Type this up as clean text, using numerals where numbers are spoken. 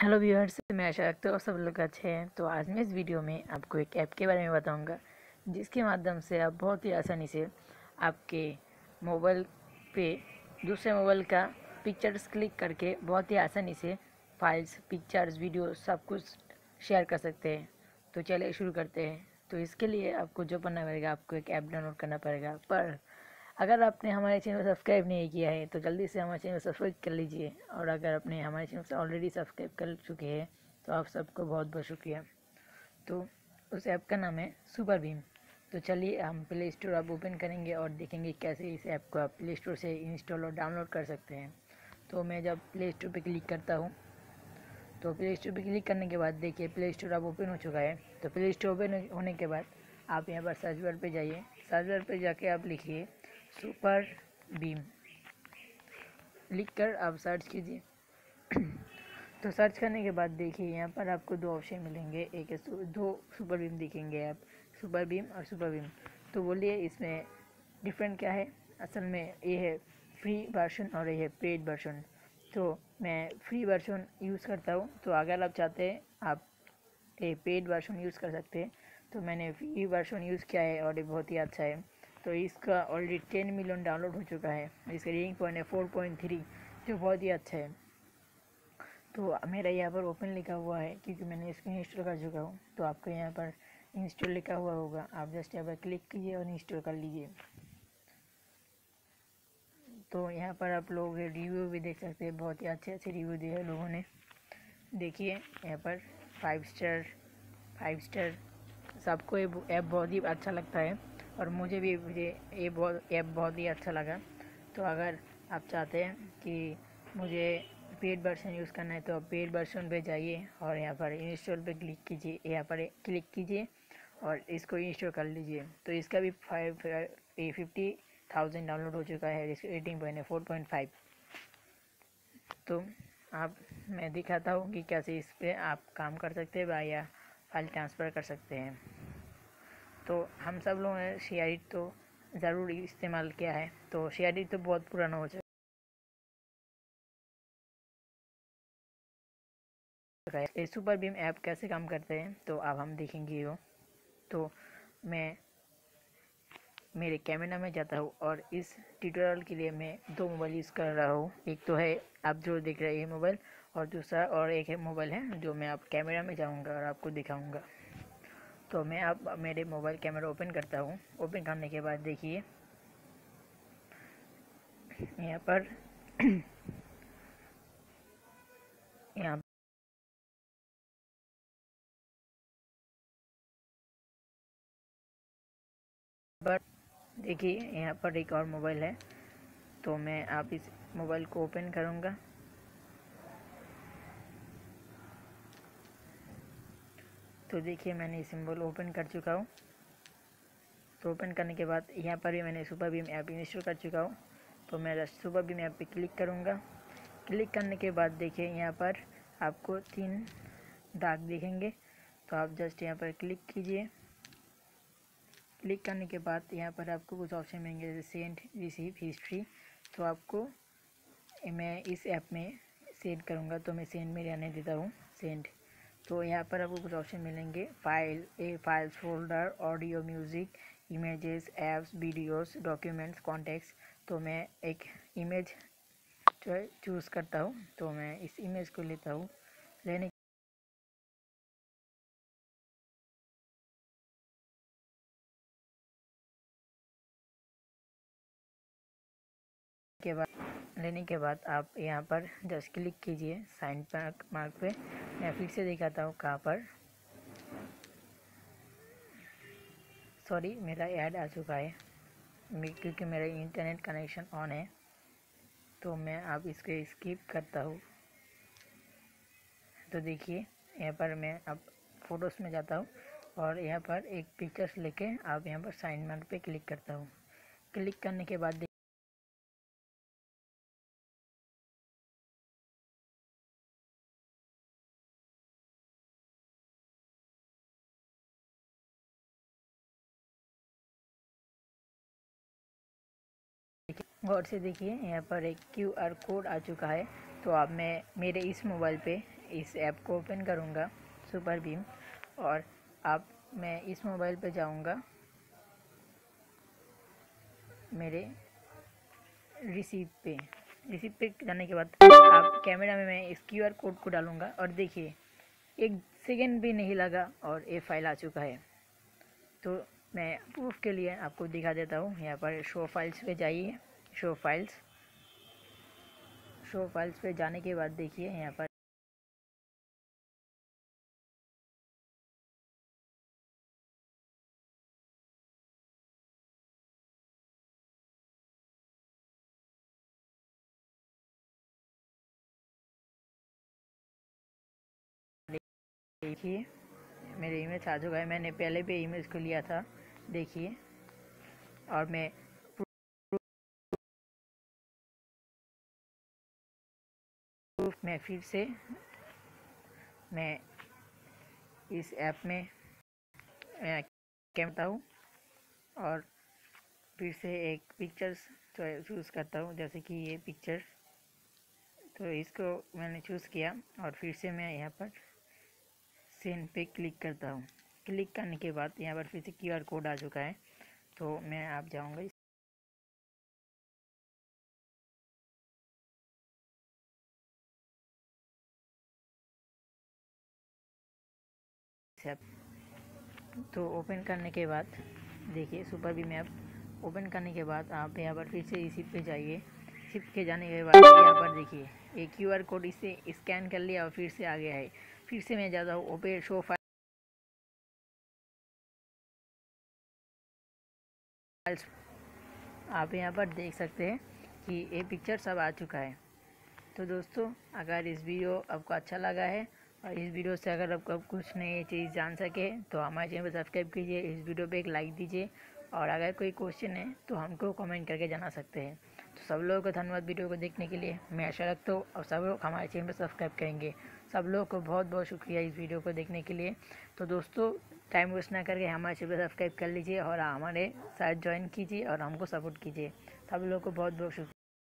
Hello viewers, मैं आशा रखता हूँ और सब लोग अच्छे हैं। तो आज मैं इस वीडियो में आपको एक ऐप के बारे में बताऊंगा जिसके माध्यम से आप बहुत ही आसानी से आपके मोबाइल पे दूसरे मोबाइल का पिक्चर्स क्लिक करके बहुत ही आसानी से फाइल्स, पिक्चर्स, वीडियो सब कुछ शेयर कर सकते हैं। तो चलिए शुरू करते हैं। तो इसके लिए आपको जो करना पड़ेगा, आपको एक ऐप डाउनलोड करना पड़ेगा। पर अगर आपने हमारे चैनल सब्सक्राइब नहीं किया है तो जल्दी से हमारे चैनल सब्सक्राइब कर लीजिए, और अगर आपने हमारे चैनल से ऑलरेडी सब्सक्राइब कर चुके हैं तो आप सबको बहुत बहुत शुक्रिया। तो उस ऐप का नाम है सुपर भीम। तो चलिए हम प्ले स्टोर आप ओपन करेंगे और देखेंगे कैसे इस ऐप को आप प्ले स्टोर से इंस्टॉल और डाउनलोड कर सकते हैं। तो मैं जब प्ले स्टोर पर क्लिक करता हूँ, तो प्ले स्टोर पर क्लिक करने के बाद देखिए प्ले स्टोर आप ओपन हो चुका है। तो प्ले स्टोर ओपन होने के बाद आप यहाँ पर सर्च बार पर जाइए। सर्च बार पर जाके आप लिखिए सुपर भीम, लिखकर आप सर्च कीजिए। तो सर्च करने के बाद देखिए यहाँ पर आपको दो ऑप्शन मिलेंगे, एक है दो सुपर भीम दिखेंगे आप, सुपर भीम और सुपर भीम। तो बोलिए इसमें डिफरेंट क्या है? असल में ये है फ्री वर्जन और ये है पेड वर्जन। तो मैं फ्री वर्जन यूज़ करता हूँ। तो अगर आप चाहते हैं आप ये पेड वर्जन यूज़ कर सकते हैं। तो मैंने फ्री वर्जन यूज़ किया है और ये बहुत ही अच्छा है। तो इसका ऑलरेडी 10 मिलियन डाउनलोड हो चुका है। इसका रेटिंग पॉइंट है 4.3, जो बहुत ही अच्छा है। तो मेरा यहाँ पर ओपन लिखा हुआ है क्योंकि मैंने इसको इंस्टॉल कर चुका हूँ। तो आपको यहाँ पर इंस्टॉल लिखा हुआ होगा, आप जस्ट यहाँ पर क्लिक कीजिए और इंस्टॉल कर लीजिए। तो यहाँ पर आप लोग रिव्यू भी देख सकते हैं, बहुत ही अच्छे रिव्यू दिए हैं लोगों ने। देखिए यहाँ पर 5 स्टार सबको ये ऐप बहुत ही अच्छा लगता है, और मुझे ये ऐप बहुत ही अच्छा लगा। तो अगर आप चाहते हैं कि मुझे पेड वर्जन यूज़ करना है तो आप पेड वर्जन पे जाइए और यहाँ पर इंस्टॉल पे क्लिक कीजिए, और इसको इंस्टॉल कर लीजिए। तो इसका भी 50,000 डाउनलोड हो चुका है, इसकी रेटिंग पॉइंट है 4.5। तो आप मैं दिखाता हूँ कि कैसे इस पर आप काम कर सकते हैं या फाइल ट्रांसफ़र कर सकते हैं। तो हम सब लोगों ने शेयरिट तो ज़रूर इस्तेमाल किया है। तो शेयरिट तो बहुत पुराना हो चुका है। ये सुपर भीम ऐप कैसे काम करते हैं तो अब हम देखेंगे वो। तो मैं मेरे कैमरा में जाता हूँ, और इस ट्यूटोरियल के लिए मैं 2 मोबाइल यूज़ कर रहा हूँ। एक तो है आप जो देख रहे हैं मोबाइल, और दूसरा और एक है मोबाइल है जो मैं आप कैमरा में जाऊँगा और आपको दिखाऊँगा। तो मैं अब मेरे मोबाइल कैमरा ओपन करता हूँ। ओपन करने के बाद देखिए यहाँ पर एक और मोबाइल है। तो मैं आप इस मोबाइल को ओपन करूँगा। तो देखिए मैंने सिंबल ओपन कर चुका हूँ। तो ओपन करने के बाद यहाँ पर भी मैंने सुपर भीम ऐप इंस्टॉल कर चुका हूँ। तो मैं सुपर भीम ऐप पे क्लिक करूँगा। क्लिक करने के बाद देखिए यहाँ पर आपको 3 दाग दिखेंगे। तो आप जस्ट यहाँ पर क्लिक कीजिए। क्लिक करने के बाद यहाँ पर आपको कुछ ऑप्शन मिलेंगे जैसे सेंड, रिसीव, हिस्ट्री। तो आपको मैं इस ऐप में सेंड करूँगा। तो मैं सेंड में रहने देता हूँ सेंड। तो यहाँ पर आपको कुछ ऑप्शन मिलेंगे, file, a files folder, audio, music, images, apps, videos, documents, contacts. तो मैं एक इमेज चूज़ करता हूँ। तो मैं इस इमेज को लेता हूँ। लेने के बाद आप यहाँ पर जस्ट क्लिक कीजिए साइन मार्क पे। मैं फिर से दिखाता हूँ कहाँ पर। सॉरी, मेरा ऐड आ चुका है क्योंकि मेरा इंटरनेट कनेक्शन ऑन है। तो मैं आप इसको स्किप करता हूँ। तो देखिए यहाँ पर मैं अब फ़ोटोज़ में जाता हूँ, और यहाँ पर एक पिक्चर्स लेके आप यहाँ पर साइन मार्क पे क्लिक करता हूँ। क्लिक करने के बाद गौर से देखिए यहाँ पर एक QR कोड आ चुका है। तो अब मैं मेरे इस मोबाइल पे इस ऐप को ओपन करूँगा SuperBeam, और अब मैं इस मोबाइल पे जाऊँगा मेरे रिसीप पे जाने के बाद आप कैमरा में मैं इस QR कोड को डालूँगा और देखिए 1 सेकेंड भी नहीं लगा और ये फाइल आ चुका है। तो मैं प्रूफ के लिए आपको दिखा देता हूँ, यहाँ पर शो फाइल्स पे जाइए। शो फाइल्स पे जाने के बाद देखिए यहाँ पर देखिए मेरे इमेज आ चुका है। मैंने पहले भी इमेज को लिया था, देखिए, और मैं प्रूफ में फिर से मैं इस ऐप में कैमरा हूँ और फिर से एक पिक्चर्स चूज़ करता हूँ, जैसे कि ये पिक्चर, तो इसको मैंने चूज़ किया और फिर से मैं यहाँ पर सेन पे क्लिक करता हूँ। क्लिक करने के बाद यहाँ पर फिर से QR कोड आ चुका है, तो मैं आप जाऊँगा तो ओपन करने के बाद देखिए SuperBeam ऐप ओपन करने के बाद आप यहाँ पर फिर से रिसीप पे जाइए। रिसीप के जाने के बाद यहाँ पर देखिए एक QR कोड इसे स्कैन कर लिया और फिर से आ गया है। फिर से मैं जाता हूँ ओपन शो फाइल्स, आप यहाँ पर देख सकते हैं कि ये पिक्चर सब आ चुका है। तो दोस्तों, अगर इस वीडियो आपको अच्छा लगा है और इस वीडियो से अगर आपको कुछ नई चीज़ जान सके तो हमारे चैनल को सब्सक्राइब कीजिए, इस वीडियो पे एक लाइक दीजिए, और अगर कोई क्वेश्चन है तो हमको कमेंट करके जाना सकते हैं। तो सब लोगों को धन्यवाद वीडियो को देखने के लिए। मैं आशा रखता हूँ और सब लोग हमारे चैनल पर सब्सक्राइब करेंगे। सब लोगों को बहुत बहुत शुक्रिया इस वीडियो को देखने के लिए। तो दोस्तों, टाइम वेस्ट ना करके हमारे चैनल पर सब्सक्राइब कर लीजिए और हमारे साथ ज्वाइन कीजिए और हमको सपोर्ट कीजिए। सब लोगों को बहुत बहुत शुक्रिया।